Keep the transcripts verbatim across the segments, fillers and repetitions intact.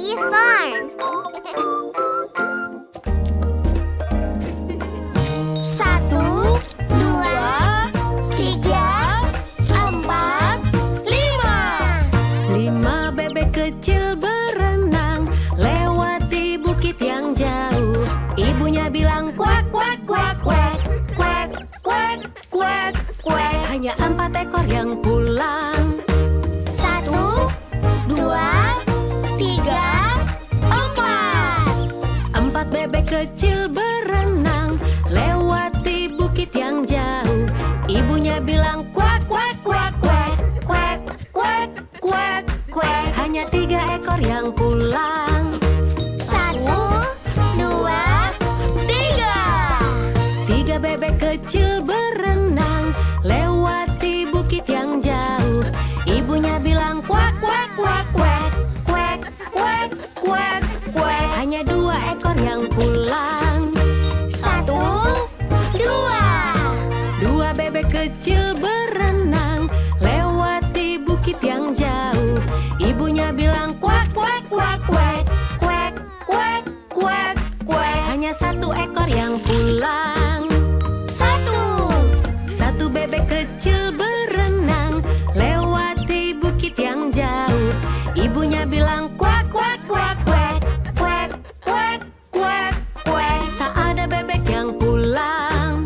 Lellobee Farm. Satu, dua, tiga, empat, lima. Lima bebek kecil berenang lewati bukit yang jauh. Ibunya bilang kuak, kuak, kuak, kuak, kuak, kuak, kuak, kuak. Hanya empat ekor yang pulang. Satu, dua, tiga, empat. Empat bebek kecil berenang lewati bukit yang jauh. Ibunya bilang kuak, kuak, kuak, kuak, kuak, kuak, kuak, kuak. Hanya tiga ekor yang pulang. Satu, dua, tiga. Tiga bebek kecil berenang lewati bukit yang jauh. Ibunya bilang kuak, kuak, kuak, kuak, kuak, kuak, kuak, kuak. Hanya dua ekor yang pulang. Satu, dua. Dua bebek kecil berenang lewati bukit yang jauh. Ibunya bilang kuak, kuak, kuak, kuak, kuak, kuak, kuak, kuak. Hanya satu ekor yang pulang. Satu. Satu bebek kecil berenang lewati bukit yang jauh. Ibunya bilang kuak, kuak, kuak, kuak, kuak, kuak, kuak, kuak. Tak ada bebek yang pulang.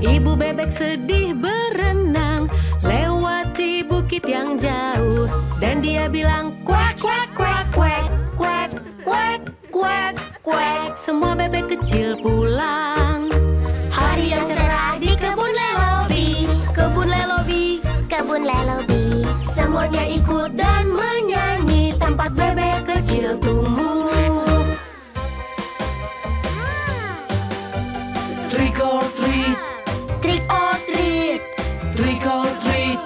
Ibu bebek sedih berenang lewati bukit yang jauh. Dan dia bilang kuak, kuak, kuak, kuak, kuak, kuak, kuak, kuak. Semua bebek kecil pulang. Hari yang cerah di kebun Lellobee, kebun Lellobee, kebun Lellobee. Semuanya ikut dan menyanyi, tempat bebek kecil tumbuh. Trick or treat, trick or treat, trick or treat,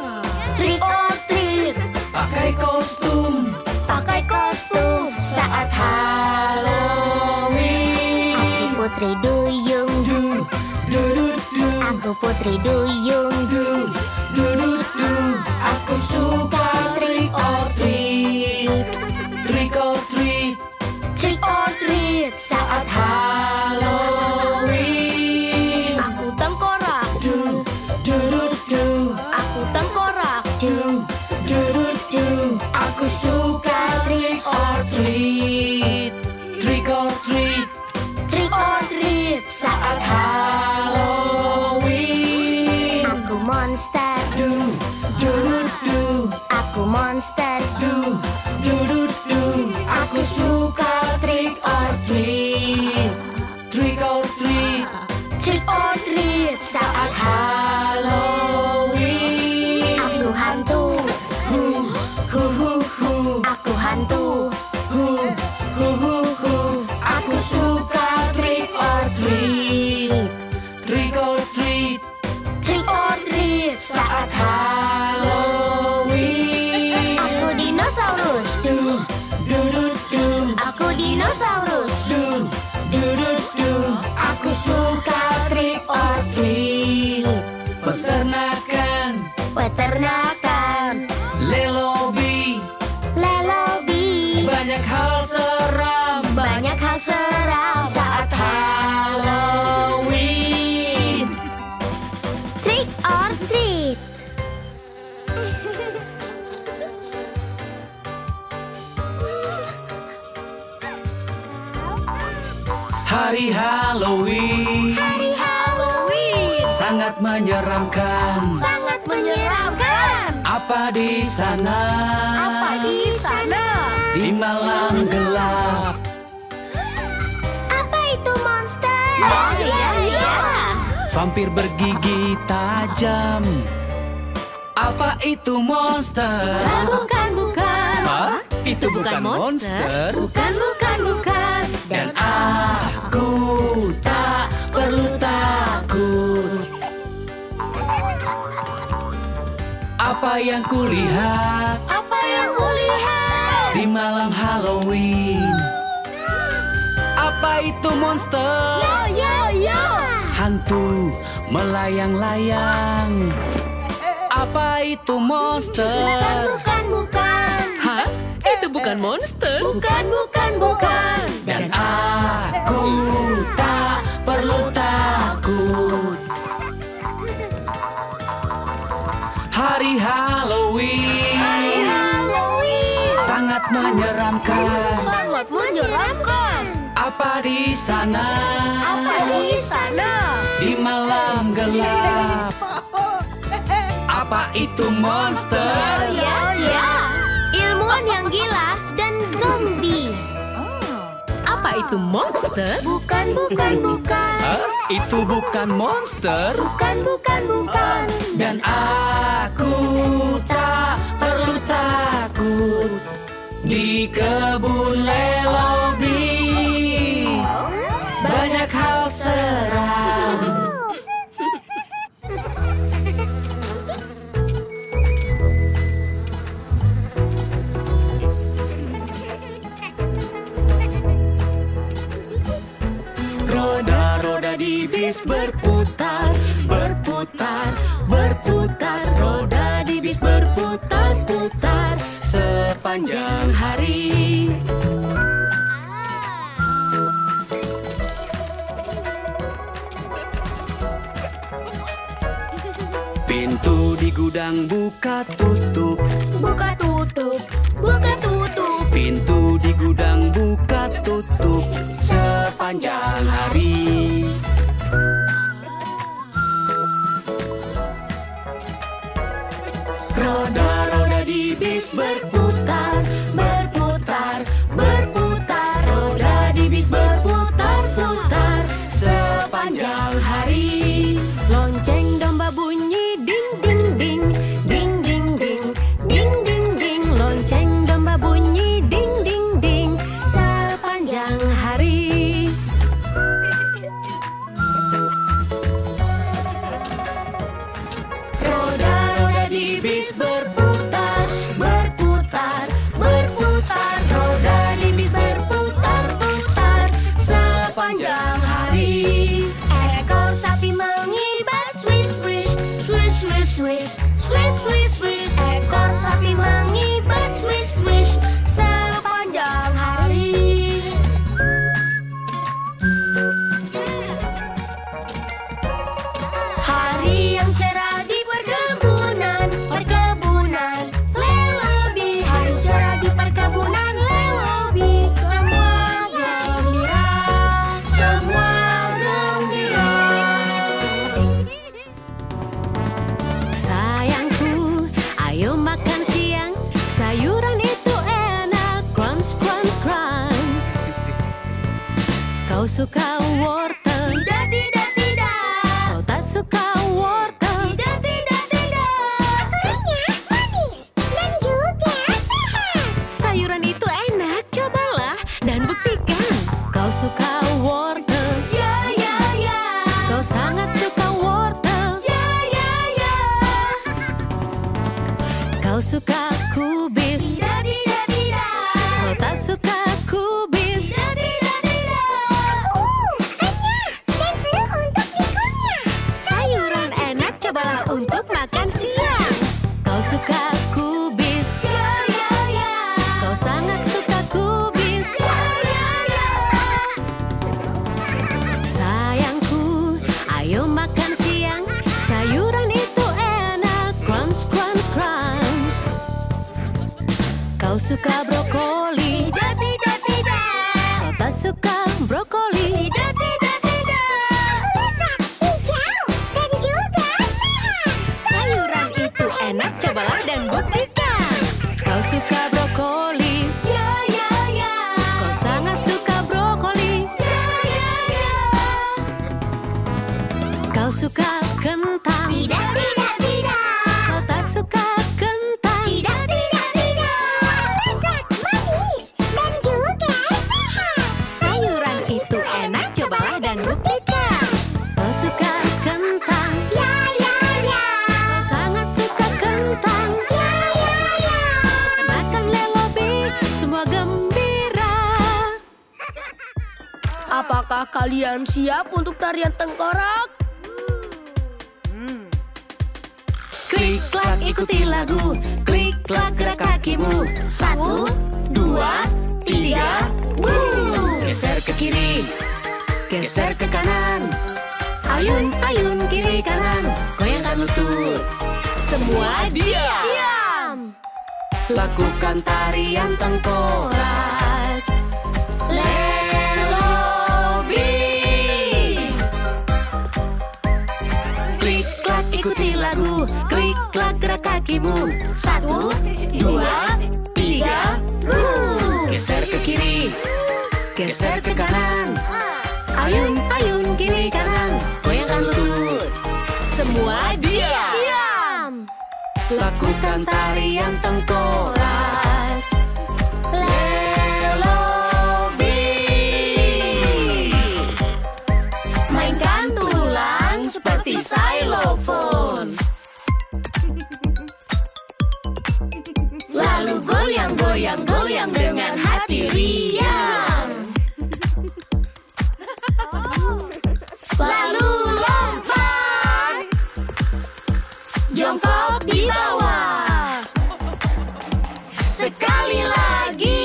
trick or treat. Pakai kostum, pakai kostum saat Halloween. Aku putri duyung, du, du, du, du. Aku putri duyung, du, du, du, du. Aku suka trick or treat, trick or treat, trick or treat saat Halloween. Aku tengkorak, du, du, du, du. Aku tengkorak, du, du, du, du. Aku suka trick or treat, trick or treat, trick or treat saat Halloween. Aku monster, du, du, du, du. Aku monster, du, du, du, du. Aku suka trick or treat, trick or treat, trick or treat saat Halloween. Aku hantu, hu, hu, hu, hu. Aku hantu, hu, hu, hu, hu. Aku suka trick or treat, trick or treat, trick or treat saat Halloween. Aku dinosaurus, du, du, du, du. Aku dinosaurus, du, du, du, du. Aku suka trick or treat. Peternakan, peternakan. Lellobee, Lellobee. Banyak hal seram, banyak hal seram saat Halloween. Trick or treat. Hari Halloween, hari Halloween. Sangat menyeramkan, sangat menyeramkan. Apa di sana, apa di sana? Di malam gelap. Apa itu monster? Ya, ya, ya. Vampir bergigi tajam. Apa itu monster? Bukan, bukan. Hah? Itu bukan monster. Bukan, bukan, bukan. Dan aku tak perlu takut. Apa yang kulihat? Apa yang kulihat? Di malam Halloween. Apa itu monster? Yo, yo, yo. Hantu melayang-layang. Apa itu monster? Bukan, bukan, bukan. Hah? Itu bukan monster. Bukan, bukan, bukan. Dan aku tak perlu takut. Hari Halloween. Hari Halloween. Sangat menyeramkan. Sangat menyeramkan. Apa di sana? Apa di sana? Di malam gelap. Apa itu monster? Oh, ya, ya. Ilmuwan yang gila dan zombie. Apa itu monster? Bukan, bukan, bukan. Huh? Itu bukan monster. Bukan, bukan, bukan. Dan aku tak perlu takut di kebun Lellobee. Banyak hal seram. Roda-roda di bis berputar, berputar, berputar. Roda di bis berputar-putar sepanjang hari. Pintu di gudang buka tutup, buka tutup, buka tutup. Pintu di gudang buka tutup sepanjang hari. Roda-roda di bis berputar, berputar, berputar. Roda di bis berputar-putar sepanjang hari. Lonceng domba bunyi ding ding ding, ding ding ding, ding ding ding. Lonceng domba bunyi ding ding ding sepanjang hari. Roda-roda di bis berputar, berputar, berputar. Roda di bis berputar-putar sepanjang hari. Ekor sapi mengibas swish swish, swish swish swish, swish swish swish. Ekor sapi mengibas swish swish sepanjang hari. Hari yang cerah di perkebunan, perkebunan Lellobee. Hari cerah di perkebunan Lellobee. Semua gembira, semua gembira. Sayangku, ayo makan siang. Sayuran itu enak. Crunch, crunch, crunch. Kau suka wortel? Tidak, tidak, tidak. Kau tak suka wortel? Tidak, tidak, tidak. Apanya manis dan juga sehat. Sayuran itu enak, cobalah dan buktikan. Kau suka wortel? Ya, ya, ya. Kau sangat suka wortel? Ya, ya, ya. Kau suka kubis? Tidak, tidak, tidak. Kau tak suka kubis? Tidak, tidak, tidak. Uh, hanya dan seru untuk mikunya. Sayuran enak, cobalah untuk makan siang. Kau suka kubis? Ya, ya, ya. Kau sangat suka kubis? Ya, ya, ya. Sayangku, ayo makan siang. Sayuran itu enak. Crunch, crunch, crunch. Kau suka brokoli? Tidak, tidak, tidak. Kau tak suka brokoli? Tidak, tidak, tidak. Lezat, hijau dan juga sehat. Sayuran itu enak, cobalah dan buktikan. Kau suka brokoli? Ya, ya, ya. Kau sangat suka brokoli? Ya, ya, ya. Kau suka kentang? Tidak, tidak, tidak. Kau tak suka kentang? Tidak, tidak, tidak. Lezat, manis dan juga sehat. Sayuran itu enak, cobalah dan buktikan. Kau suka kentang? Ya, ya, ya. Kau sangat suka kentang? Ya, ya, ya. Makan Lellobee, semua gembira. Apakah kalian siap untuk tarian tengkorak? Klik, klak, ikuti lagu. Klik, klak, gerak kakimu. Satu, dua. kiri, geser ke kanan. Ayun, ayun, kiri, kanan. Goyangkan lutut. Semua diam. Diam. Lakukan tarian tengkorak. Lellobee. Klik, klak, ikuti lagu. Klik, klak, gerak kakimu. Satu, dua, tiga, ruu. Geser ke kiri, geser ke kanan. Ayun, ayun, kiri, kanan. Goyangkan lutut. Semua diam. Diam. Lakukan tarian tengkorak. Lellobee. Mainkan tulang seperti xilofon. Lalu goyang, goyang, goyang dengan hati riang. Lalu lompat, jongkok di bawah. Sekali lagi,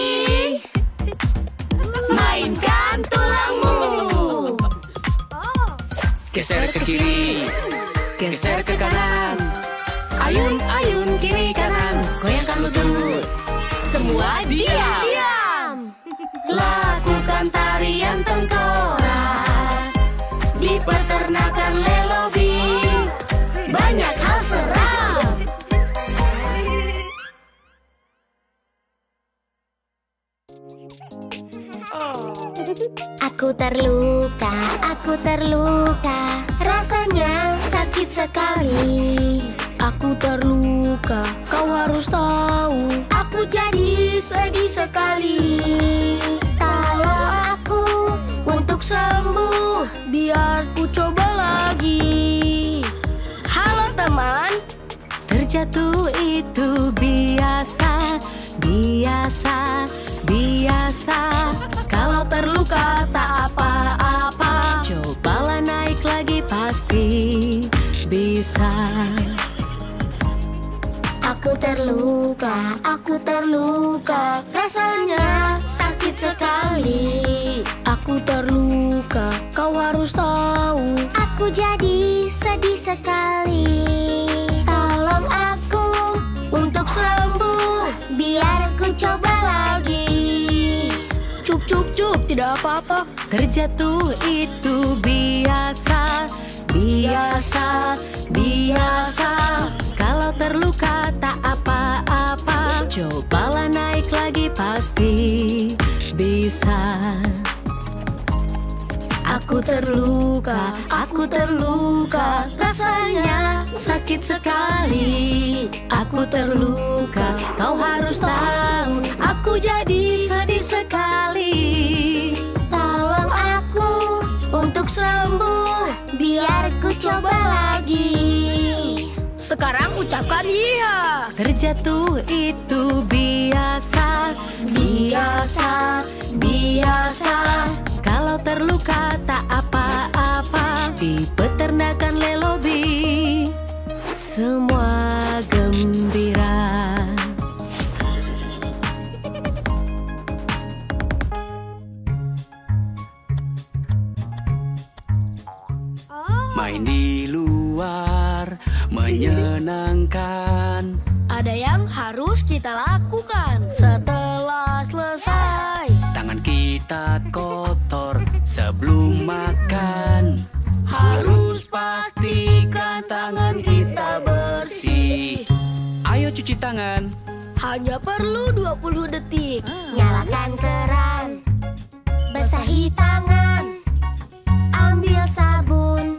mainkan tulangmu. Geser ke kiri, geser ke kanan. Ayun, ayun, kiri, kanan. Goyangkan lutut. Semua diam. Diam. Lakukan tarian tengkorak. Di peternakan Lellobee banyak hal seram. Aku terluka, aku terluka, rasanya sakit sekali. Aku terluka, kau harus tahu. Aku jadi sedih sekali. Tolong aku untuk sembuh. Biar ku coba lagi. Halo teman. Terjatuh itu biasa, biasa, biasa. Kalau terluka tak apa-apa, cobalah naik lagi pasti bisa. Aku terluka, aku terluka, rasanya sakit sekali. Aku terluka, kau harus tahu. Aku jadi sedih sekali. Tolong aku untuk sembuh, biar ku coba lagi. Cup, cup, cup, tidak apa-apa. Terjatuh itu biasa, biasa, biasa. Kalau terluka tak apa-apa, cobalah naik lagi pasti bisa. Aku terluka, aku terluka, rasanya sakit sekali. Aku terluka, kau harus tahu. Aku jadi sedih sekali. Tolong aku untuk sembuh, biar ku coba lagi. Sekarang ucapkan iya. Terjatuh itu biasa, biasa, biasa. Kalau terluka tak apa-apa, di peternakan Lellobee semua gembira. Main di luar menyenangkan. Ada yang harus kita lakukan setelah selesai. Tangan kita kotor sebelum makan. Harus pastikan tangan kita bersih. Ayo cuci tangan. Hanya perlu dua puluh detik. Nyalakan keran. Basahi tangan. Ambil sabun.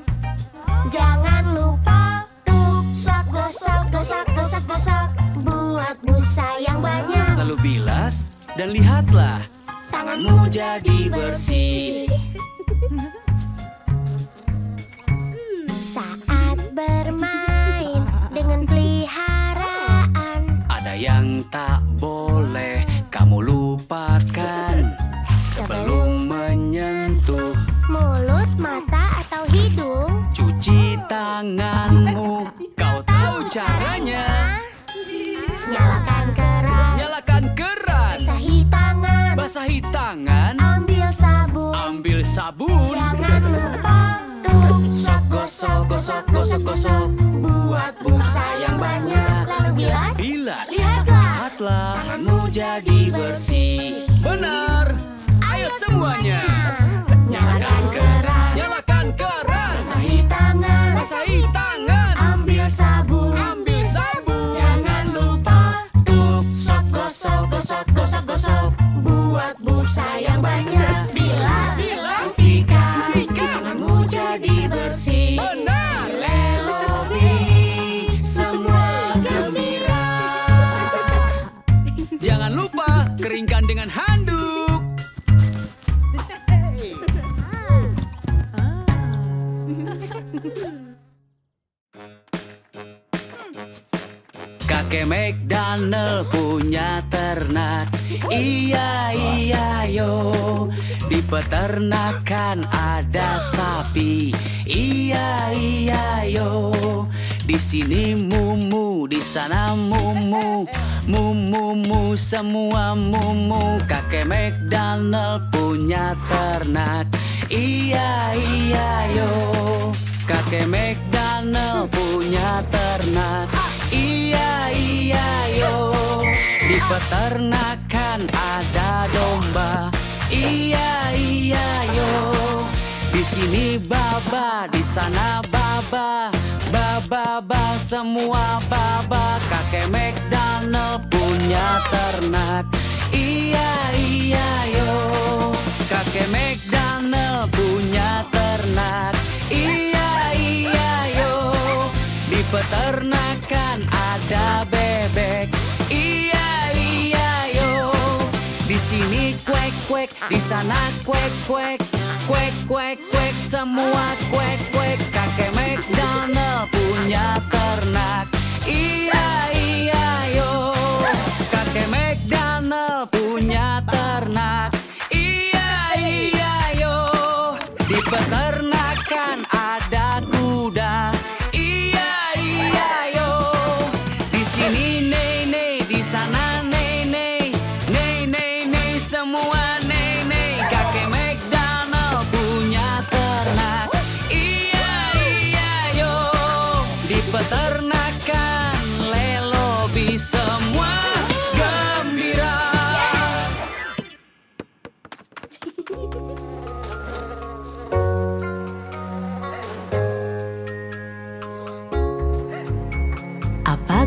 Jangan lupa tuk sok gosok gosok gosok gosok. Buat busa yang banyak. Lalu bilas dan lihatlah, tanganmu jadi bersih. Saat bermain dengan peliharaan, ada yang tak boleh kamu lupakan. Sebelum menyentuh mulut, mata, atau hidung, cuci tanganmu, kau tahu caranya. Nyalakan keran, nyalakan keran, basahi tangan, basahi tangan, ambil sabun, ambil sabun. Jangan lupa tuh sok gosok, gosok, gosok, gosok. Buat busa yang banyak, lalu bilas, bilas. Lihatlah, tanganmu jadi bersih. Benar, ayo semuanya. Nyalakan keran, nyalakan keran. Basahi tangan, basahi tangan. Ambil sabun, ambil sabun. Jangan lupa tuh sok gosok, gosok, gosok, gosok. Buat busa yang banyak, bilas, bilas. Sikat, tanganmu jadi bersih. Benar, Lellobee, semua gembira. Jangan lupa keringkan dengan handuk. Kakek McDonald punya ternak. Iya, iya, yo. Di peternakan ada sapi. Iya, iya, yo. Di sini mumu, di sana mumu. Mumu-mu, semua mumu. Kakek McDonald punya ternak. Iya, iya, yo. Kakek McDonald punya ternak. Iya, iya, yo. Di peternakan ada domba. Iya, iya, yo. Di sini baba, di sana baba. Baba, baba, semua baba. Kakek McDonald punya ternak. Iya, iya, yo. Kakek McDonald punya ternak. Iya, iya, yo. Di peternakan ada bebek. Sini kuek kuek, di sana kuek kuek, kuek kuek kuek, semua kuek kuek. Kakek McDonald punya ternak. Iya, iya, yo. Kakek McDonald punya ternak. Iya, iya, yo. Di peternakan ada kuda. Iya, iya, yo. Di sini nenek, di sana.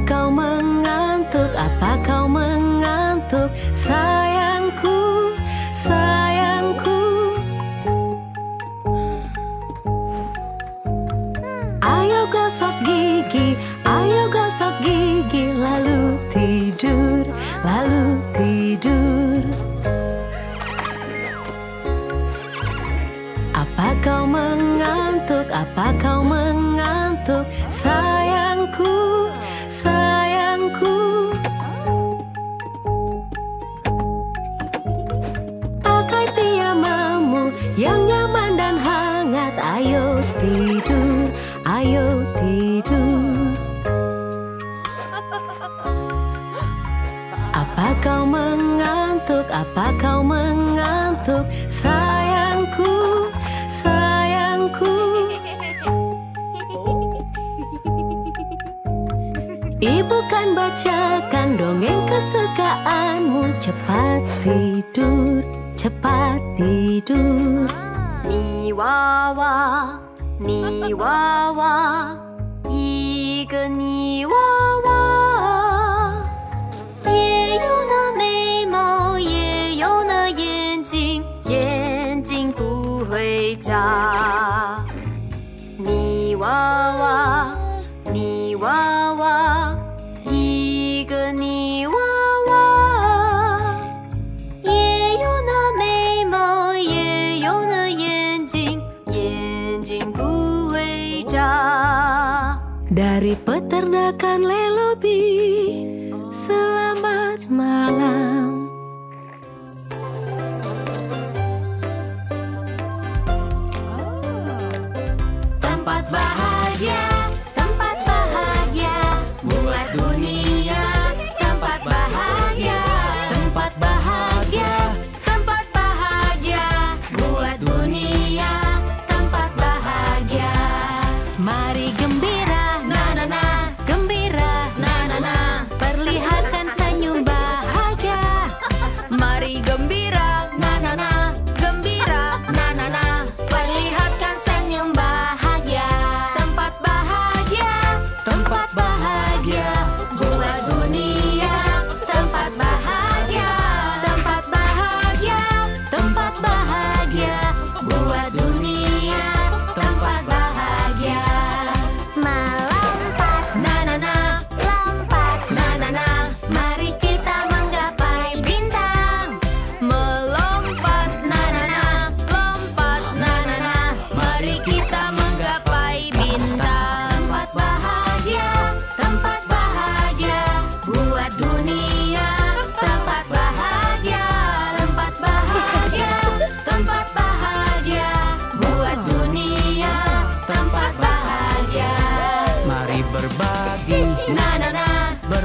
Kau mengantuk, apa kau mengantuk, sayangku, sayangku. Ayo gosok gigi, ayo gosok gigi, lalu tidur, lalu tidur. Apa kau mengantuk, apa kau mengantuk, sayangku, sayangku. Pakai piyamamu yang nyaman dan hangat. Ayo tidur, ayo tidur. Apa kau mengantuk, apa kau mengantuk, sayangku, sayangku. Ibu kan bacakan dongeng kesukaanmu. Cepat tidur, cepat tidur. Ni wawa, ni wawa, iga ni wawa. Ye you na mei mao, ye you na yan jing, yan jing bu hui jia. Ni wawa, ni wawa. Dari peternakan Lellobee, selamat malam. Tempat bahagia, tempat bahagia, buat dunia tempat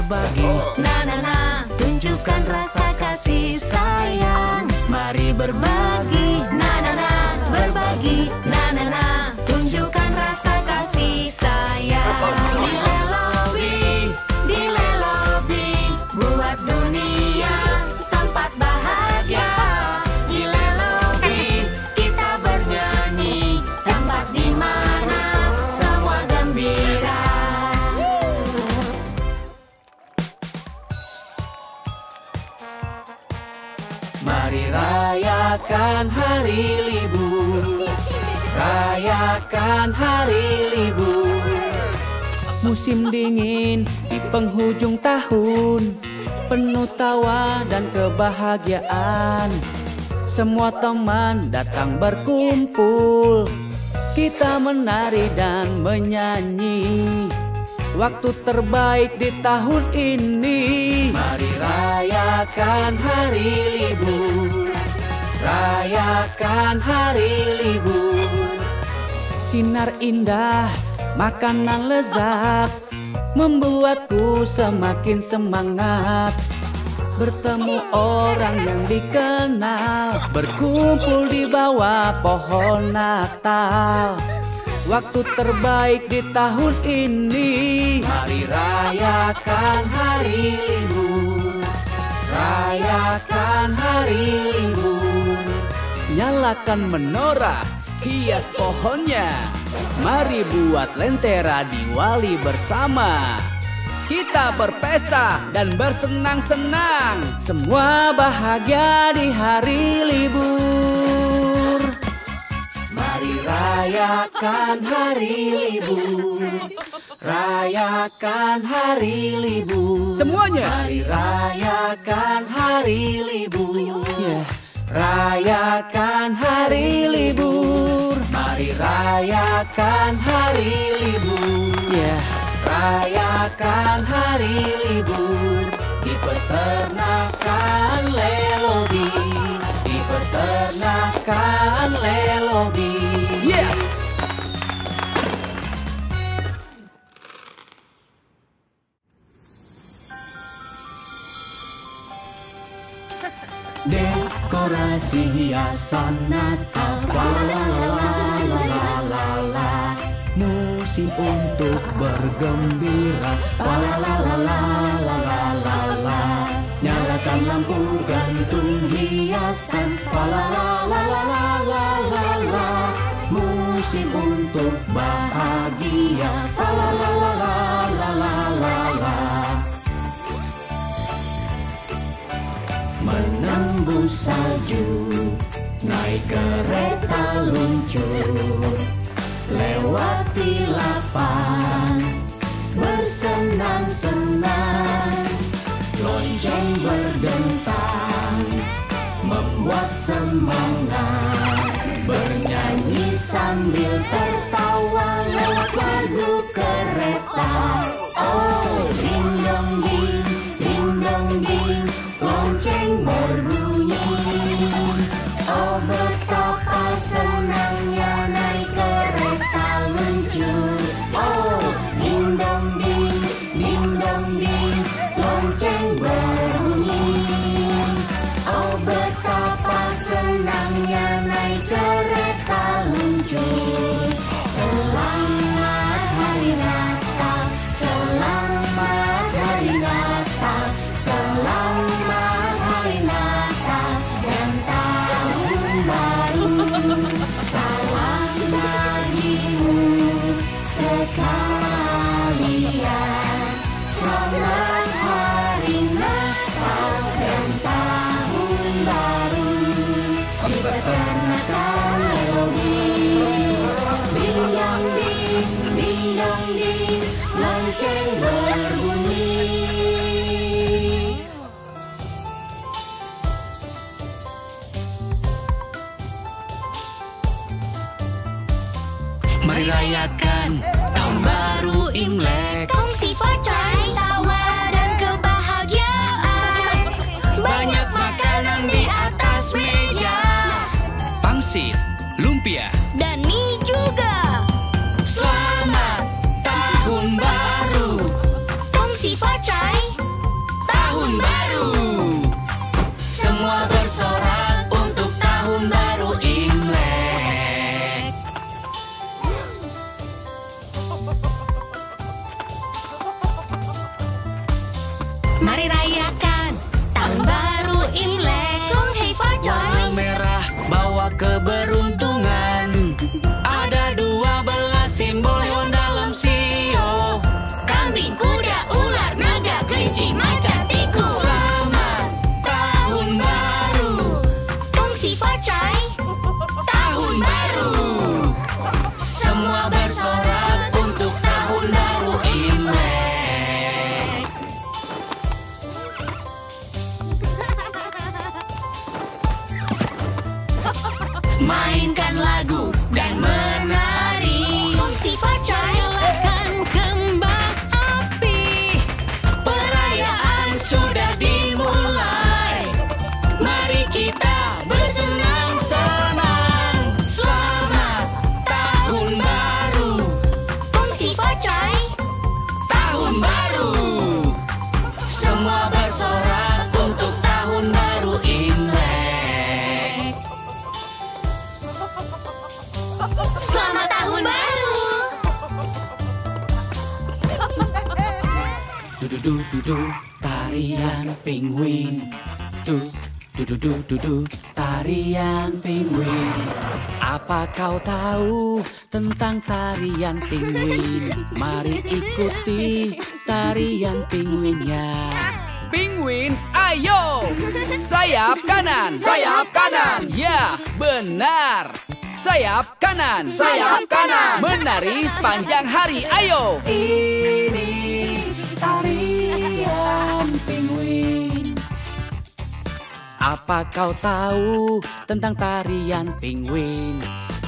berbagi. Na-na-na, tunjukkan rasa kasih sayang. Mari berbagi. Na-na-na, berbagi. Na-na-na, tunjukkan rasa kasih sayang. Di Lellobee, di Lellobee, buat dunia tempat bahagia. Di Lellobee, kita bernyanyi, tempat di mana semua gembira. Mari rayakan hari libur, rayakan hari libur. Musim dingin di penghujung tahun, penuh tawa dan kebahagiaan. Semua teman datang berkumpul, kita menari dan menyanyi. Waktu terbaik di tahun ini. Mari rayakan hari libur, rayakan hari libur. Sinar indah, makanan lezat, membuatku semakin semangat. Bertemu orang yang dikenal, berkumpul di bawah pohon Natal. Waktu terbaik di tahun ini. Mari rayakan hari libur, rayakan hari libur. Nyalakan menora, hias pohonnya. Mari buat lentera Diwali bersama. Kita berpesta dan bersenang-senang. Semua bahagia di hari libur. Mari rayakan hari libur, rayakan hari libur. Semuanya. Mari rayakan hari libur, yeah. Rayakan hari libur. Mari rayakan hari libur, yeah. Rayakan hari libur. Di peternakan Lellobee, di peternakan Lellobee. Yeah. Dekorasi hiasan Natal, la la la la la la. Musim untuk bergembira, la la la la la la la. Nyalakan lampu gantung hiasan, la la la la la la la. Musim untuk bahagia, la la la la la la la la. Menembus salju, naik kereta luncur, lewati lapang, bersenang-senang. Lonceng berdentang, membuat semangat. Bernyanyi sambil tertawa, lewat lagu kereta. Oh, ding dong ding, ding dong ding, lonceng berbunyi. Oh, betapa senangnya naik kereta luncur. Oh, ding dong ding, ding dong ding, lonceng berbunyi. Oh, betapa senangnya naik kereta. Selamat Hari Natal, selamat Hari Natal, selamat Hari Natal dan Tahun Baru. Salam bagimu sekalian, selamat Hari Natal dan Tahun Baru. Di peternakan Lellobee, ding dong ding, dong ding, lonceng berbunyi. Mari rayakan tahun baru Imlek. Kongsi pacai, tawa dan kebahagiaan. Banyak makanan di atas meja. Pangsit, lumpia, dan mie juga. Selamat Tahun Baru. Kongsi pacai. Mari rayakan Tahun Baru Imlek. Kung hei focoy. Warna merah bawa keberuntungan. Ada dua belas simbol yang dalam sio. Kambing, kuda, ular, naga, kelinci, macan, tikus. Selamat Tahun Baru. Kung si focoy. Tahun Baru. Semua bersorak untuk Tahun Baru Imlek. Mainkan lagu dan menari. Fungsi focoy. Nyalakan kembang api. Perayaan sudah dimulai. Mari kita bersenang-senang. Selamat Tahun Baru. Fungsi focoy. Tahun Baru. Semua bersorak untuk Tahun Baru Imlek. Selamat Tahun Baru. Dudu dudu dudu tarian penguin. Dudu dudu dudu dudu tarian penguin. Apa kau tahu tentang tarian penguin? Mari ikuti tarian penguinnya. Penguin, ayo! Sayap kanan, sayap kanan. Ya, benar. Sayap kanan, sayap kanan. Menari sepanjang hari, ayo. Ini tarian penguin. Apa kau tahu tentang tarian penguin?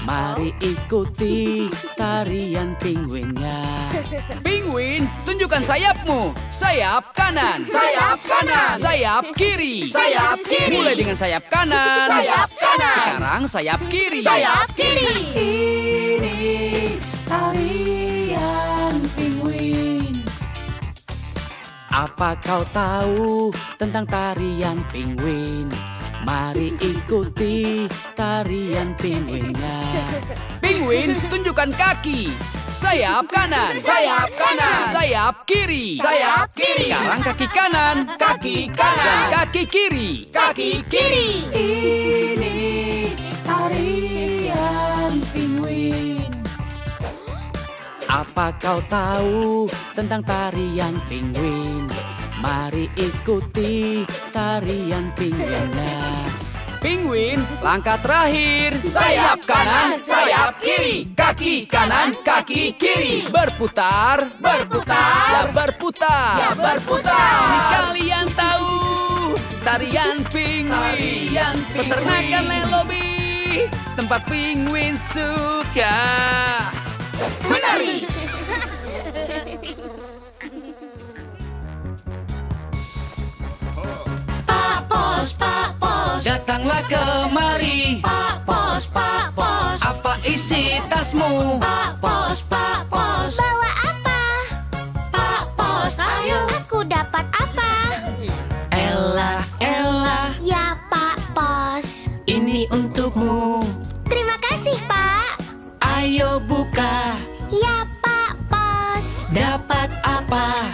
Mari ikuti tarian penguinnya. Penguin, tunjukkan sayapmu. Sayap kanan, sayap kanan. Sayap kiri, sayap kiri. Mulai dengan sayap kanan, sayap kanan. Sekarang sayap kiri, sayap kiri. Ini tarian penguin. Apa kau tahu tentang tarian penguin? Mari ikuti tarian penguinnya. Penguin, tunjukkan kaki. Sayap kanan, sayap kanan. Sayap kiri, sayap kiri. Sekarang kaki kanan, kaki kanan. Kaki kiri, kaki kiri. Ini tarian penguin. Apa kau tahu tentang tarian penguin? Mari ikuti tarian penguinnya. Penguin, langkah terakhir. Sayap kanan, sayap kiri. Kaki kanan, kaki kiri. Berputar, berputar, ya berputar, ya berputar. Kalian tahu tarian penguin. Peternakan Lellobee, tempat penguin suka menari. Pak Pos, Pak Pos, datanglah kemari. Pak Pos, Pak Pos, apa isi tasmu? Pak Pos, Pak Pos, bawa apa? Pak Pos, ayo, aku dapat apa? Ella, Ella. Ya, Pak Pos. Ini untukmu. Terima kasih, Pak. Ayo buka. Ya, Pak Pos. Dapat apa?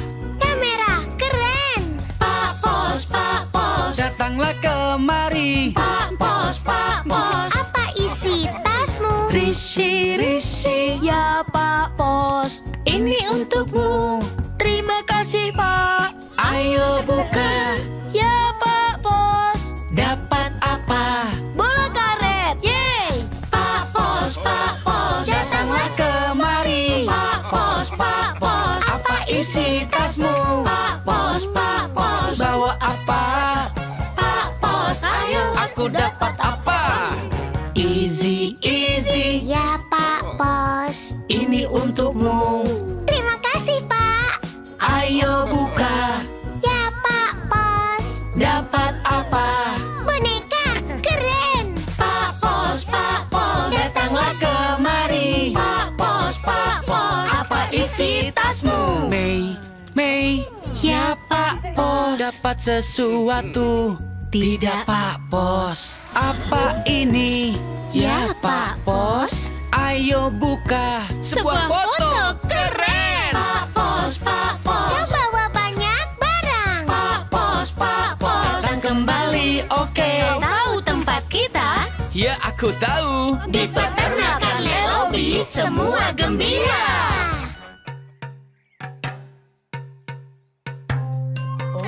Datanglah kemari. Pak Pos, Pak Pos, apa isi tasmu? Rishi, Rishi. Ya, Pak Pos. Ini untukmu. Terima kasih, Pak. Ayo buka. Ya, Pak Pos. Dapat apa? Bola karet. Yeay. Pak Pos, Pak Pos, datanglah kemari. Pak Pos, Pak Pos, apa isi tasmu? Pak Pos, Pak Pos, bawa apa? Aku dapat apa? Easy, easy. Ya, Pak Pos. Ini untukmu. Terima kasih, Pak. Ayo buka. Ya, Pak Pos. Dapat apa? Boneka, keren. Pak Pos, Pak Pos, datanglah kemari. Pak Pos, Pak Pos, apa isi tasmu? Mei, Mei. Ya, Pak Pos. Dapat sesuatu. Tidak, Pak Pos. Apa ini? Ya, Pak Pos. Ayo buka. Sebuah, Sebuah foto. foto keren. Pak Pos, Pak Pos, kau bawa banyak barang. Pak kembali, oke. Okay. Tahu tempat kita? Ya, aku tahu. Di peternakan Lellobee, semua gembira. Oh.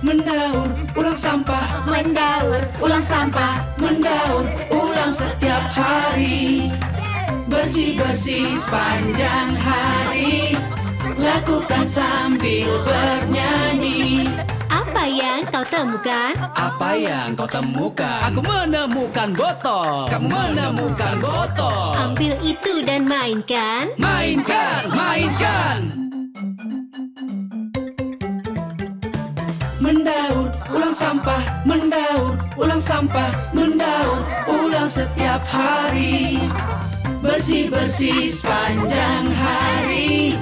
Mendaur ulang sampah, mendaur ulang sampah, mendaur ulang setiap hari. Bersih-bersih sepanjang hari, lakukan sambil bernyanyi. Apa yang kau temukan? Apa yang kau temukan? Aku menemukan botol. Kamu menemukan botol. Ambil itu dan mainkan. Mainkan, mainkan. Mendaur ulang sampah, mendaur ulang sampah, mendaur ulang setiap hari. Bersih-bersih sepanjang hari,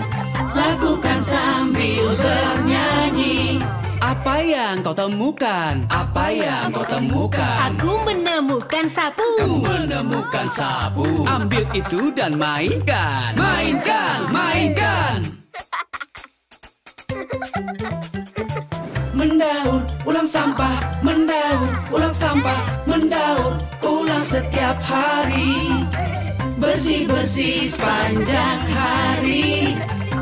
lakukan sambil bernyanyi. Apa yang kau temukan? Apa yang kau temukan? Aku menemukan sapu. Kamu menemukan sapu. Ambil itu dan mainkan. Mainkan, mainkan. Mendaur ulang sampah, mendaur ulang sampah, mendaur ulang setiap hari. Bersih-bersih sepanjang hari,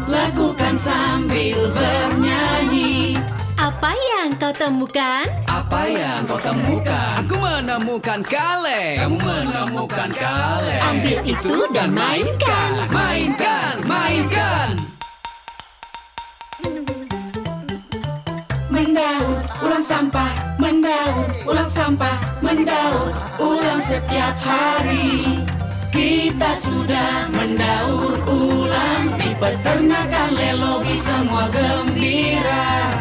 lakukan sambil bernyanyi. Apa yang kau temukan? Apa yang kau temukan? Aku menemukan kaleng. Kamu menemukan kaleng. Ambil itu dan mainkan. Mainkan, mainkan. Mendaur ulang sampah, mendaur ulang sampah, mendaur ulang setiap hari. Kita sudah mendaur ulang, di peternakan Lellobee semua gembira.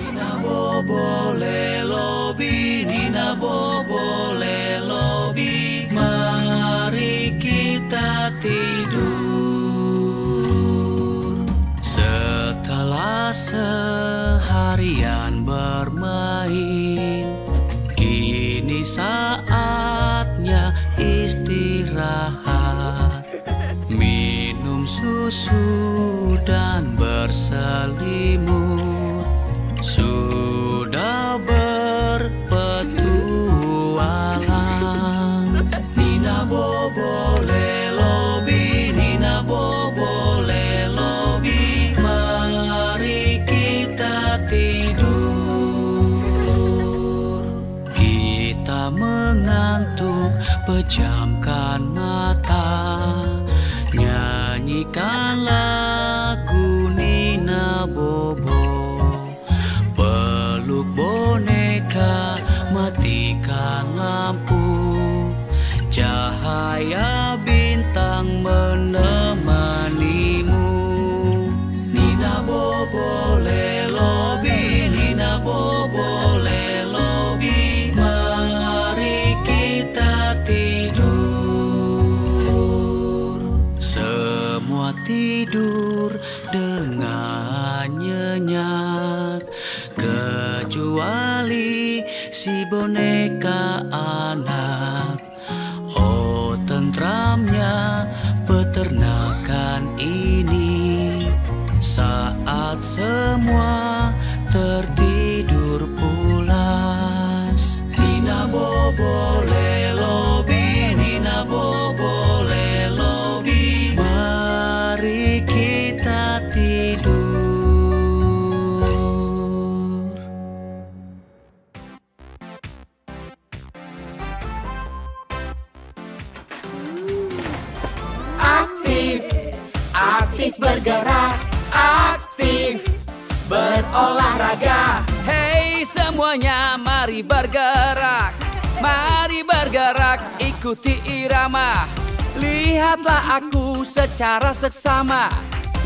Nina bobo Lellobee, Nina bobo Lellobee, mari kita tidur. Setelah seharian bermain, kini saatnya istirahat. Minum susu dan berselimut, sudah berpetualang. Nina bobo Lellobee, Nina bobo Lellobee, mari kita tidur. Kita mengantuk, pejamkan mata, nyanyikan lagu Nina bobo. Peluk boneka, matikan lampu, cahaya bintang menemanimu. Nina bobo Lellobee, Nina bobo Lellobee, tidur dengan nyenyak, kecuali si boneka anak. Oh, tentramnya peternakan ini, saat semua tertidur pulas. Nina bobo Lellobee, Nina bobo Lellobee, mari kita tidur. Aktif, aktif bergerak, aktif berolahraga. Hei semuanya, mari bergerak, mari bergerak, ikuti irama. Lihatlah aku secara seksama.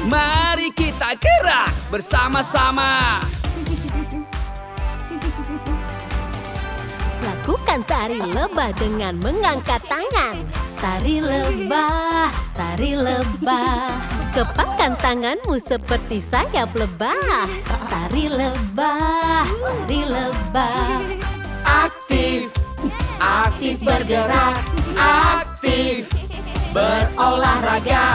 Mari kita gerak bersama-sama. Lakukan tari lebah dengan mengangkat tangan. Tari lebah, tari lebah. Kepakkan tanganmu seperti sayap lebah. Tari lebah, tari lebah. Aktif, aktif bergerak, aktif berolahraga.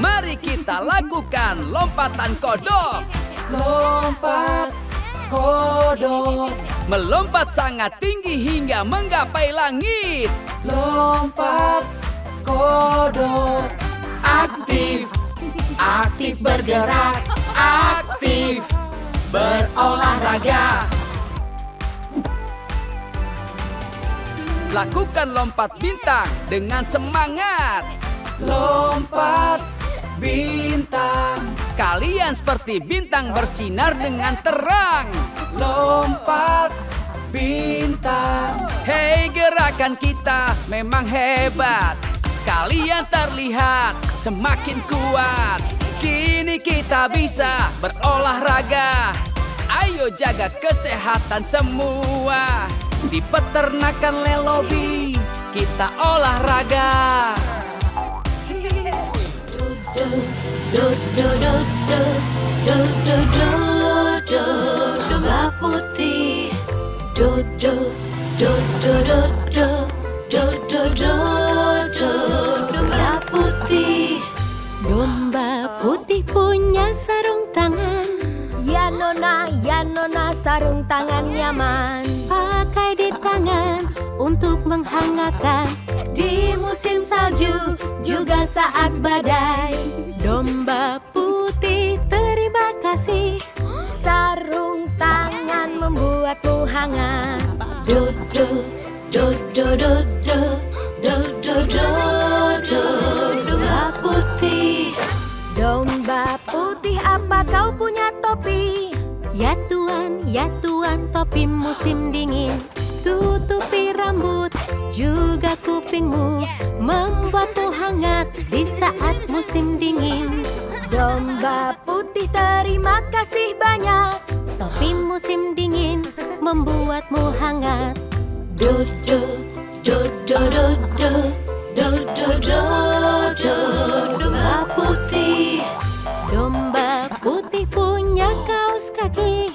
Mari kita lakukan lompatan kodok. Lompat kodok. Melompat sangat tinggi hingga menggapai langit. Lompat kodok. Aktif. Aktif bergerak. Aktif berolahraga. Lakukan lompat bintang dengan semangat. Lompat bintang. Kalian seperti bintang bersinar dengan terang. Lompat bintang. Hei, gerakan kita memang hebat. Kalian terlihat semakin kuat. Kini kita bisa berolahraga. Ayo jaga kesehatan semua. Di peternakan Lellobee kita olahraga. Do do do do do do do do do bola putih. Do do do do do do do do do bola putih. Domba putih punya sarung tangan. Ya nona, ya nona, sarung tangan nyaman. Pakai di tangan untuk menghangatkan. Di musim salju juga saat badai. Domba putih terima kasih. Sarung tangan membuatmu hangat. Do do do do do do do do do do domba putih. Domba putih, apa kau punya topi? Ya tuan, ya tuan, topi musim dingin. Tutupi rambut, juga kupingmu. Membuatmu hangat di saat musim dingin. Domba putih, terima kasih banyak. Topi musim dingin membuatmu hangat. Do do do do do do do do do do domba putih. Domba putih punya kaos kaki.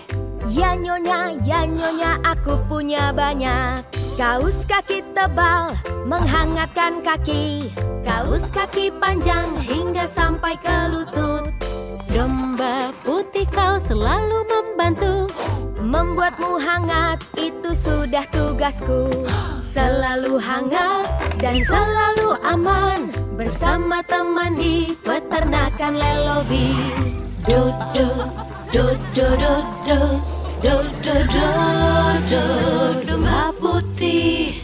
Ya nyonya, ya nyonya, aku punya banyak. Kaos kaki tebal menghangatkan kaki. Kaos kaki panjang hingga sampai ke lutut. Domba putih kau selalu membantu. Membuatmu hangat, itu sudah tugasku. Selalu hangat dan selalu aman. Bersama teman di peternakan Lellobee. Do do do do do do do do do do domba putih.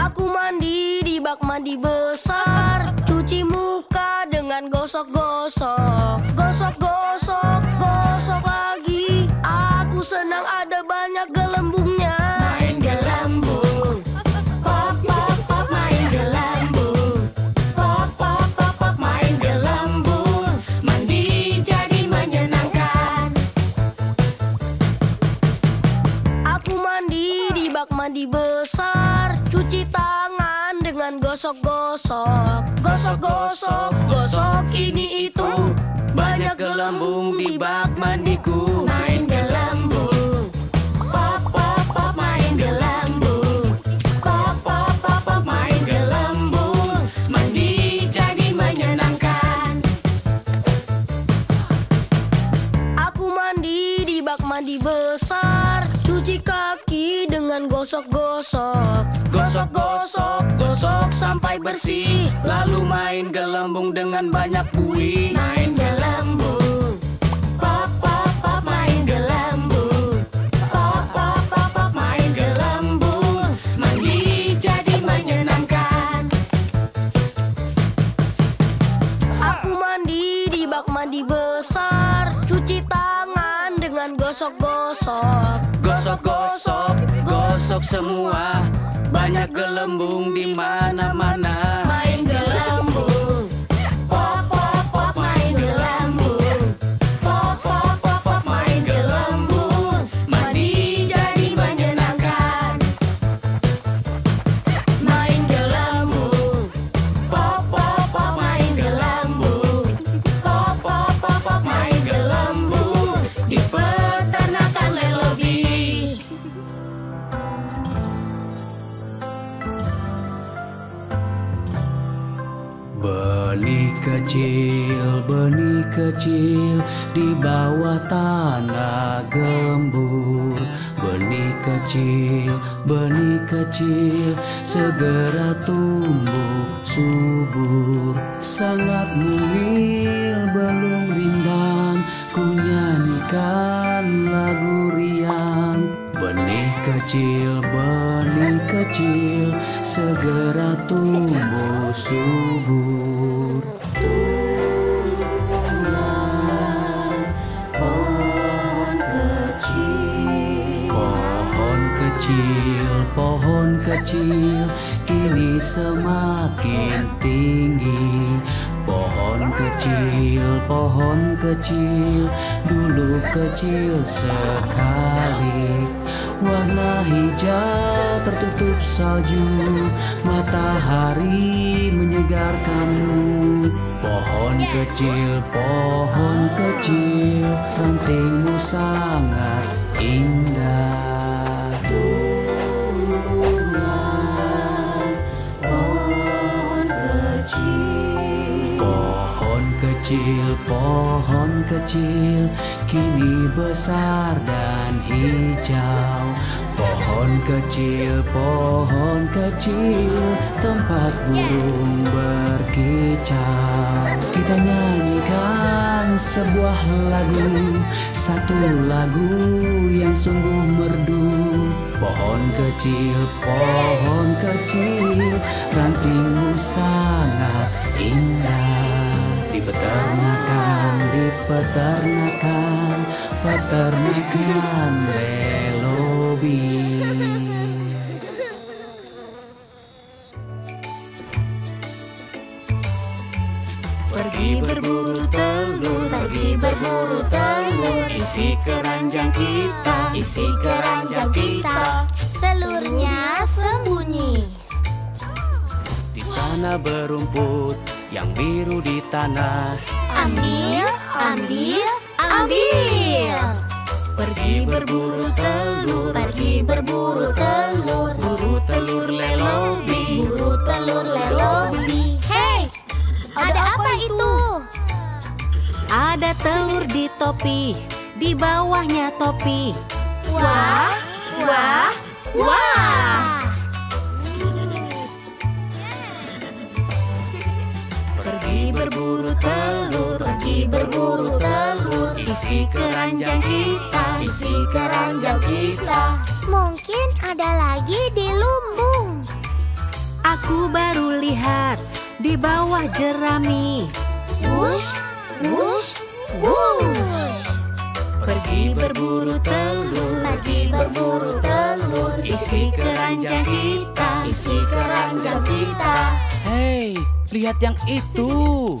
Aku mandi di bak mandi besar. Cuci muka dengan gosok-gosok. Gosok-gosok, gosok lagi. Aku senang ada banyak gelembungnya. Main gelembung. Pop, pop, pop, main gelembung. Pop, pop, pop, pop, main gelembung. Mandi jadi menyenangkan. Aku mandi di bak mandi besar. Cuci tangan dengan gosok-gosok. Gosok-gosok, gosok ini itu. Banyak gelembung di bak mandiku. Main gelembung. Pop, pop, pop, main gelembung. Pop, pop, pop, pop, main gelembung. Mandi jadi menyenangkan. Aku mandi di bak mandi besar. Cuci kaki dengan gosok-gosok. Gosok-gosok, gosok sampai bersih. Lalu main gelembung dengan banyak buih. Main gelembung. Pop, pop, pop, main gelembung. Pop, pop, pop, pop, main gelembung. Mandi jadi menyenangkan. Aku mandi di bak mandi besar. Cuci tangan dengan gosok-gosok. Gosok-gosok, gosok semua. Banyak gelembung di mana-mana. Main gelembung. Pop, pop, pop, main gelembung. Pop, pop, pop, pop, main gelembung. Mandi jadi menyenangkan. Main gelembung. Pop, pop, pop, main gelembung. Pop, pop, pop, pop, main gelembung. kecil, benih kecil di bawah tanah gembur. Benih kecil, benih kecil segera tumbuh subur. Sangat mungil belum rindang, ku nyanyikan lagu riang. Benih kecil, benih kecil segera tumbuh subur. Tumbuhlah pohon kecil, pohon kecil, pohon kecil kini semakin tinggi. Pohon kecil, pohon kecil, dulu kecil sekali. Warna hijau tertutup salju, matahari menyegarkanmu. Pohon kecil, pohon kecil, rantingmu sangat indah. Tumbuhlah pohon kecil, pohon kecil kini besar dan hijau. Pohon kecil, pohon kecil, tempat burung berkicau. Kita nyanyikan sebuah lagu, satu lagu yang sungguh merdu. Pohon kecil, pohon kecil, rantingmu sangat indah. Di peternakan, di peternakan, peternakan Lellobee. Pergi berburu telur, pergi berburu telur, isi keranjang kita, isi keranjang kita. Telurnya sembunyi di tanah berumput yang biru di tanah. Ambil, ambil, ambil. Pergi berburu telur, pergi berburu telur, buru telur Lellobee, buru telur Lellobee. Hei, ada apa itu? Ada telur di topi, di bawahnya topi. Wah, wah, wah. Pergi berburu telur, pergi berburu telur, isi keranjang kita, isi keranjang kita. Mungkin ada lagi di lumbung. Aku baru lihat di bawah jerami. Wush, wush, wush. Pergi berburu telur, pergi berburu telur, isi keranjang kita, isi keranjang kita. Hei, lihat yang itu.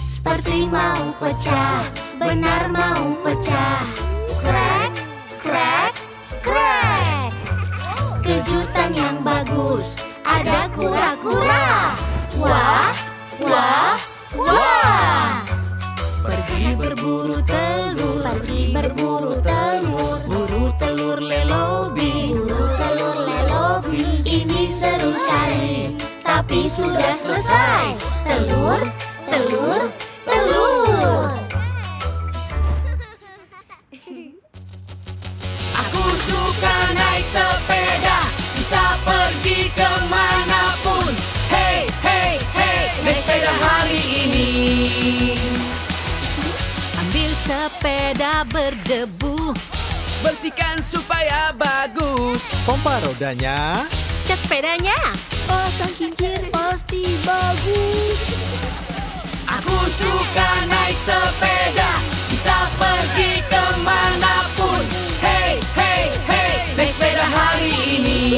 Seperti mau pecah, benar mau pecah. Crack, crack, crack. Kejutan yang bagus, ada kura-kura. Wah, wah, wah. Pergi berburu telur, pergi berburu telur, buru telur Lellobee, buru telur Lellobee. Ini seru sekali, tapi sudah selesai. Telur, telur, telur. Aku suka naik sepeda, bisa pergi kemanapun. Hey, hey, hey, naik sepeda hari ini. Sepeda berdebu, bersihkan supaya bagus. Pompa rodanya, cat sepedanya, pasang kincir pasti bagus. Aku suka naik sepeda, bisa pergi kemanapun. Hey, hey, hey, naik sepeda hari ini.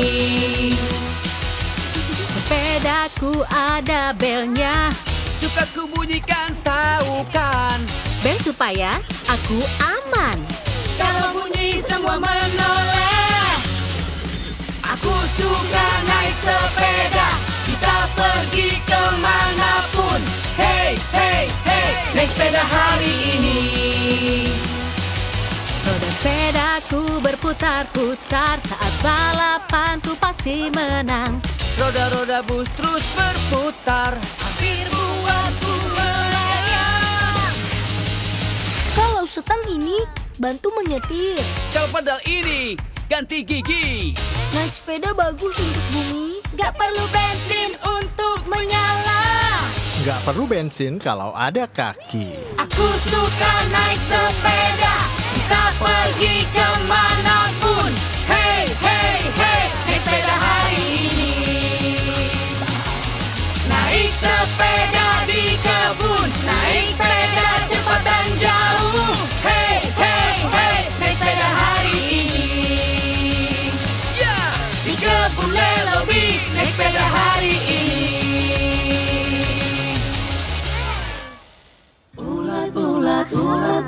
Sepedaku ada belnya, suka ku bunyikan, tahu kan? Bel supaya aku aman. Kalau bunyi semua menoleh. Aku suka naik sepeda, bisa pergi kemanapun. Hey, hey, hey, naik sepeda hari ini. Roda sepedaku berputar-putar, saat balapan ku pasti menang. Roda-roda bus terus berputar, hampir buatku melayang. Kalau setan ini bantu menyetir. Kalau pedal ini ganti gigi. Naik sepeda bagus untuk bumi. Gak perlu bensin untuk menyala. Gak perlu bensin kalau ada kaki. Aku suka naik sepeda, bisa pergi kemanapun. Hey, hey, hey, naik sepeda hari ini. Naik sepeda di kebun, naik sepeda cepat dan jauh. Hey, hey, hey, naik sepeda hari ini. Yeah. Di kebun Lellobee, naik sepeda hari ini. Ulat, ulat, ulat.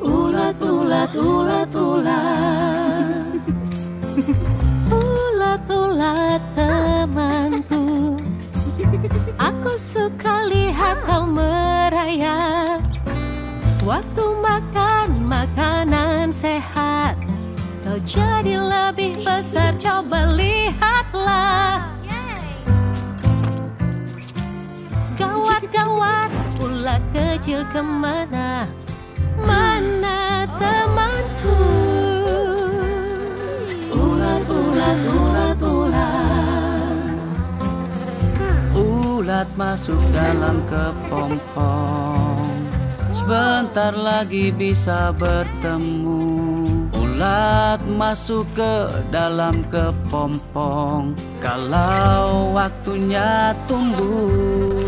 Ulat, ulat, ulat, ulat. Ulat, ulat temanku. Aku suka lihat kau merayap. Waktu makan makanan sehat, kau jadi lebih besar. Coba lihatlah. Gawat, ulat kecil kemana? Mana temanku? Ulat, ulat, ulat, ulat. Ulat masuk dalam kepompong. Sebentar lagi bisa bertemu. Ulat masuk ke dalam kepompong. Kalau waktunya tumbuh.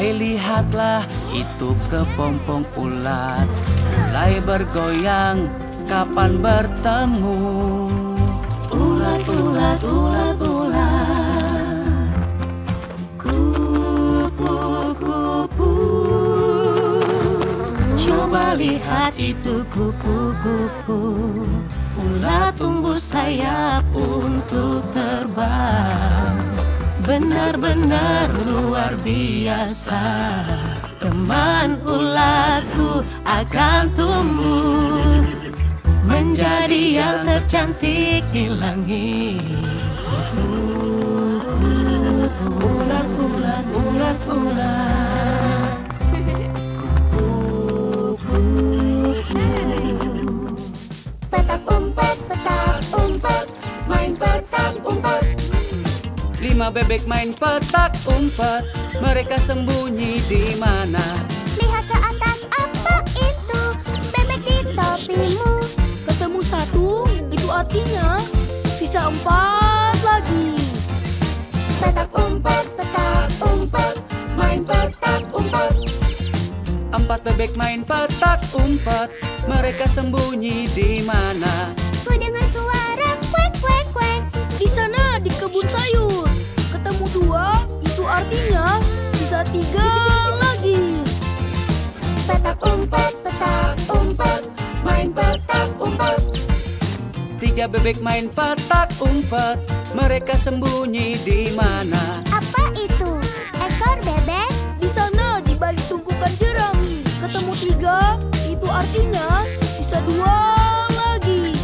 Hei, lihatlah, itu kepompong ulat. Mulai bergoyang, kapan bertemu? Ulat, ulat, ulat, ulat. Kupu, kupu. Coba lihat itu kupu, kupu. Ulat tumbuh sayap untuk terbang. Benar-benar luar biasa. Teman ulatku akan tumbuh menjadi yang tercantik di langit. Ulat, ulat, ulat, ulat. Kupu, kupu. Petak umpet, petak umpet, main petak umpet. Lima bebek main petak umpet, mereka sembunyi di mana? Lihat ke atas, apa itu? Bebek di topimu. Ketemu satu, itu artinya sisa empat lagi. Petak umpet, petak umpet, main petak umpet. Empat bebek main petak umpet, mereka sembunyi di mana? Ku dengar suara kwek kwek kwek. Di sana di kebun sayur. Dua, itu artinya sisa tiga lagi. Petak umpet, petak umpet, main petak umpet. Tiga bebek main petak umpet, mereka sembunyi di mana? Apa itu? Ekor bebek? Di sana di balik tumpukan jerami. Ketemu tiga, itu artinya sisa dua lagi.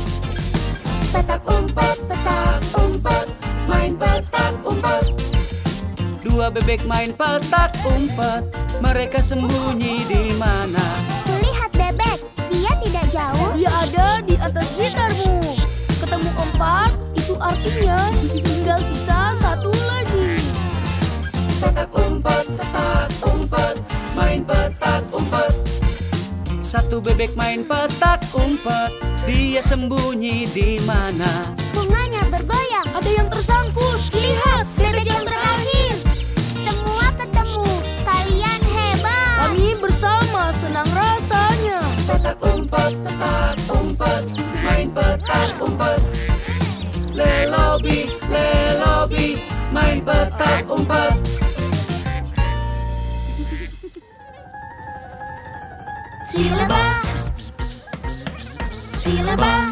Petak umpet, petak umpet, main petak umpet. Dua bebek main petak umpet, mereka sembunyi di mana? Lihat bebek, dia tidak jauh. Dia ada di atas gitarmu. Ketemu empat, itu artinya tinggal sisa satu lagi. Petak umpet, petak umpet, main petak umpet. Satu bebek main petak umpet, dia sembunyi di mana? Bunganya bergoyang, ada yang tersangkut. Lihat, bebek yang terakhir. Bersama senang rasanya. Petak umpet, petak umpet, main petak umpet. Lellobee, Lellobee, main petak umpet. Si lebah, si lebah,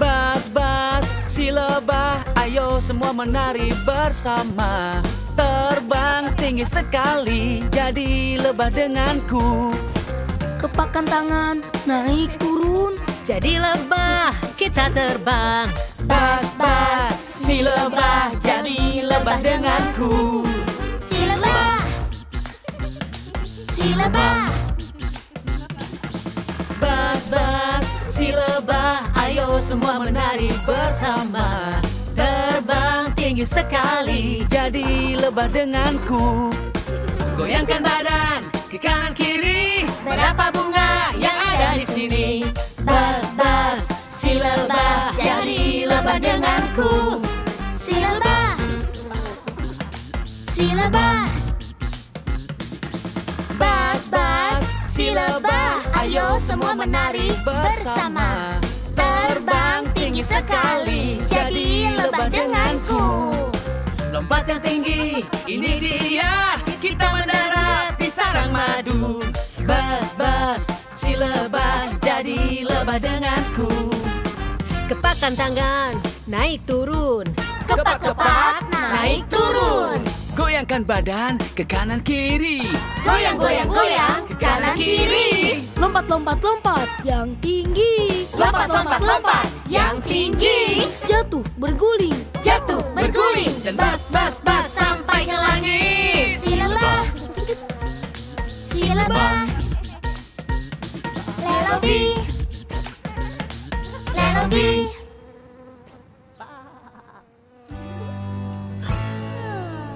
bas bas, si lebah, ayo semua menari bersama. Terbang tinggi sekali, jadi lebah denganku. kepakan tangan, naik turun. Jadi lebah, kita terbang. Bas, bas, si lebah, jadi lebah denganku. Si lebah, si lebah. Bas, bas, si lebah, ayo semua menari bersama. Terbang tinggi sekali, jadi lebah denganku. Goyangkan badan ke kanan kiri, berapa bunga yang ada di sini? Bas, bas, si lebah, jadi lebah denganku. Si lebah, si lebah. Bas, bas, si lebah, ayo semua menari bersama. Terbang tinggi sekali, jadi lebah denganku. Lompat yang tinggi, ini dia, kita mendarat di sarang madu. Bas, bas, si lebah, jadi lebah denganku. Kepakan tangan, naik turun. Kepak-kepak, naik turun. Goyangkan badan ke kanan kiri. Goyang-goyang-goyang ke kanan kiri. Lompat-lompat-lompat yang tinggi. Lompat-lompat-lompat yang tinggi. Jatuh berguling. Jatuh berguling. Dan bas-bas-bas sampai ke langit. Si lebah, si lebah. Lellobee, Lellobee.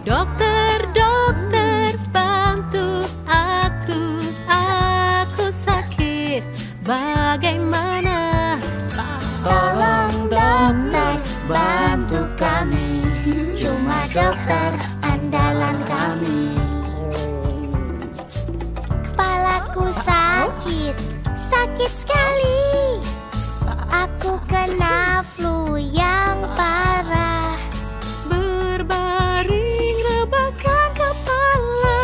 Dokter, dokter, bantu aku, aku sakit. Bagaimana? Tolong dokter, bantu kami. Cuma dokter andalan kami. Kepalaku sakit. Sakit sekali. Aku kena flu yang parah. Berbaring rebahkan kepala.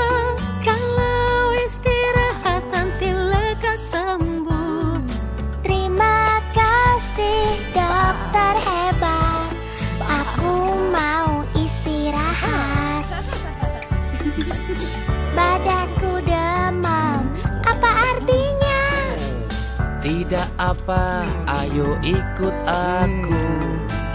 Kalau istirahat nanti lekas sembuh. Terima kasih dokter hebat. Aku mau istirahat. Badanku demam. Apa artinya? Tidak apa, ayo ikut aku.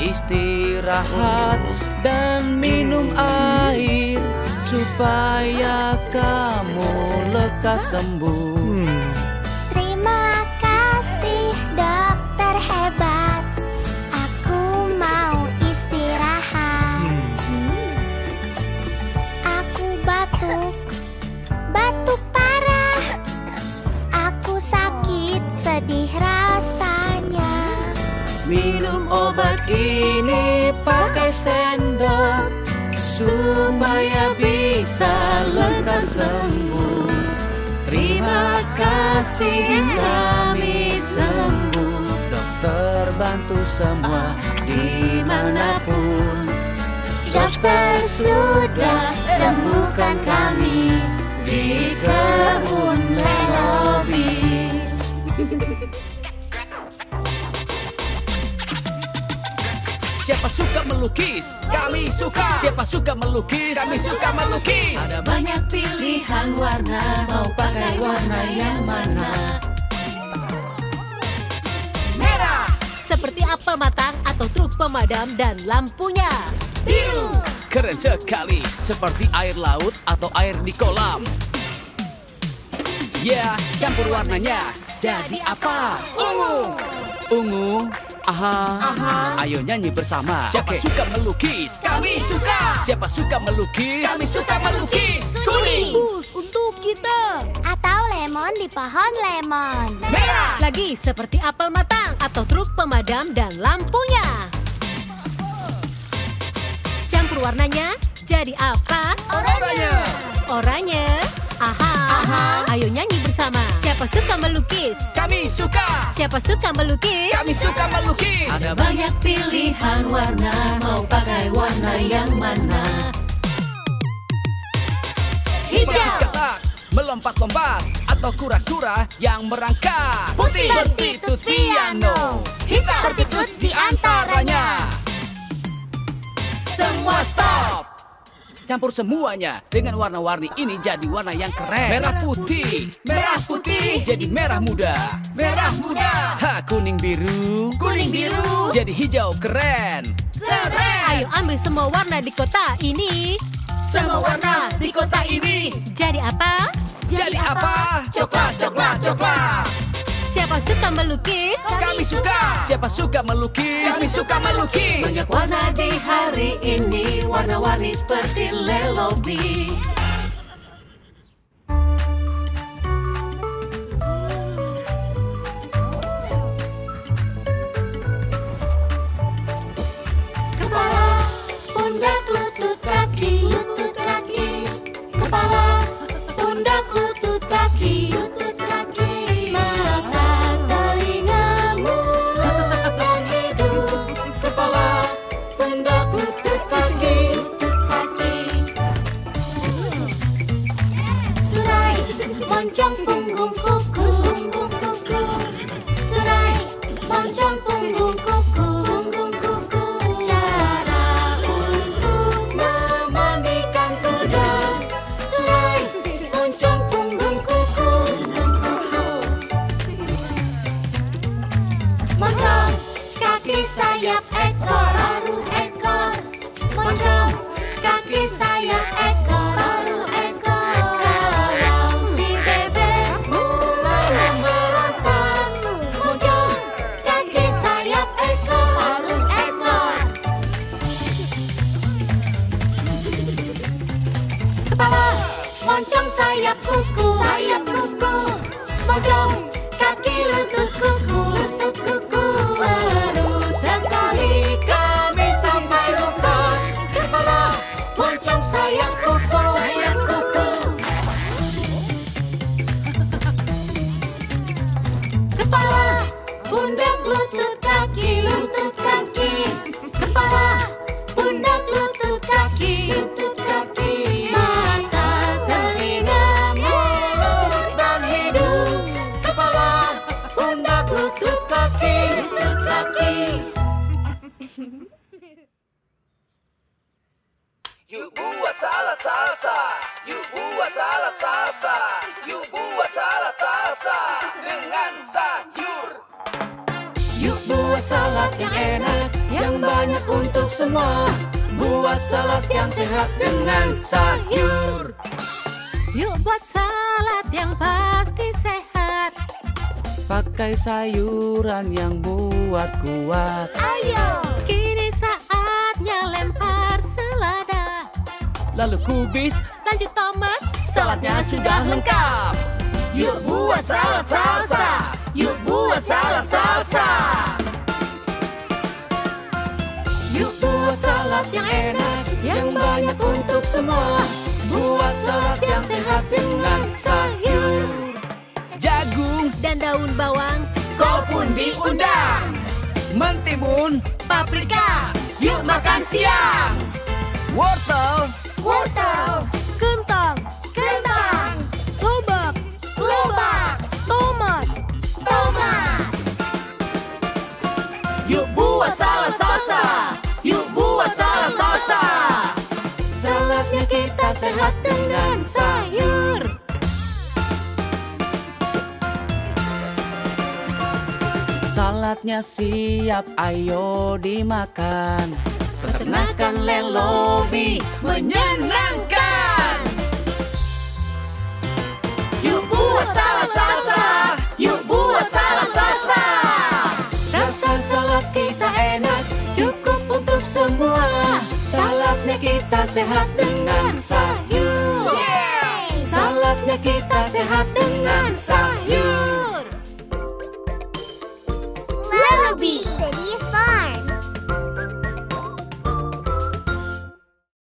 Istirahat dan minum air, supaya kamu lekas sembuh. Terima kasih dokter hebat. Aku mau istirahat. Aku batuk, batuk parah. Aku sakit, sedih rasanya. Minum obat ini pakai sendok, supaya bisa lekas sembuh. Terima kasih kami sembuh. Dokter bantu semua dimanapun. Dokter sudah sembuhkan kami di kebun Lellobee. Siapa suka melukis? Kami suka. Siapa suka melukis? Kami suka melukis. Ada banyak pilihan warna, mau pakai warna yang mana? Merah, seperti apel matang atau truk pemadam dan lampunya. Biru, keren sekali, seperti air laut atau air di kolam. Ya, campur warnanya. Jadi apa? Ungu. Ungu. Aha. Aha. Ayo nyanyi bersama. Siapa okay. suka melukis? Kami suka. Siapa suka melukis? Kami suka melukis. Kuning. Bus untuk kita. Atau lemon di pohon lemon. Merah. Lagi seperti apel matang atau truk pemadam dan lampunya. Campur warnanya. Jadi apa? Oranye. Oranye. Aha. Aha. Ayo nyanyi bersama. Siapa suka melukis? Kami suka. Siapa suka melukis? Kami suka melukis. Ada banyak pilihan warna, mau pakai warna yang mana? Hijau, melompat-lompat atau kura-kura yang merangkak. Putih, seperti tuts piano. Hitam, seperti tuts di antaranya. Semua stop. Campur semuanya. Dengan warna-warni ini jadi warna yang keren. Merah putih, merah putih jadi merah muda. Merah muda. Ha, kuning biru, kuning biru jadi hijau keren. Keren. Ayo ambil semua warna di kota ini. Semua warna di kota ini. Jadi apa? Jadi, jadi apa? Coklat, coklat, coklat. Siapa suka melukis? Kami suka. Siapa suka melukis? Kami suka melukis. Banyak warna di hari ini, warna-warni seperti Lellobee. Kepala, pundak, lutut, kaki, lutut, kaki. Kepala, pundak, lutut, kaki. Moncong punggung kuku, punggung kuku. Surai, moncong punggung kuku, punggung kuku. Cara untuk memandikan kuda. Surai, moncong punggung kuku, punggung kuku. Moncong, kaki sayap ekor, aru ekor. Moncong, kaki sayap ekor, aru ekor. Moncong sayap kuku, sayap kuku. Moncong kaki lutut kuku, lutut kuku. Seru sekali kami sampai lupa. Kepala, moncong sayap kuku, sayap kuku. Kepala, pundak, lutut, kaki, lutut, kaki. Kepala, pundak, lutut, kaki, lutut, kaki. Yuk buat salad salsa, yuk buat salad salsa, yuk buat salad salsa dengan sayur. Yuk buat salad yang enak, yang banyak untuk semua. Buat salad yang sehat dengan sayur. Yuk buat salad yang pasti sehat. Pakai sayuran yang buat kuat. Ayo, kini saatnya lempar selada. Lalu kubis, lanjut tomat. Saladnya sudah lengkap. Yuk buat salad salsa. Yuk buat salad salsa. Yuk buat salad yang enak, yang banyak untuk semua. Buat salad yang sehat dengan sayur. Jagung dan daun bawang, kau pun diundang. Mentimun, paprika, yuk makan siang. Wortel, wortel. Kentang, kentang. Lobak, lobak. Tomat, tomat. Yuk buat salad salsa. Yuk buat salad salsa. Saladnya kita sehat dengan sayur. Saladnya siap, ayo dimakan. Peternakan Lellobee menyenangkan. Yuk buat salad salsa. Yuk buat salad salsa. Rasa salad kita enak, cukup untuk semua. Saladnya kita sehat dengan sayur. Saladnya kita sehat dengan sayur.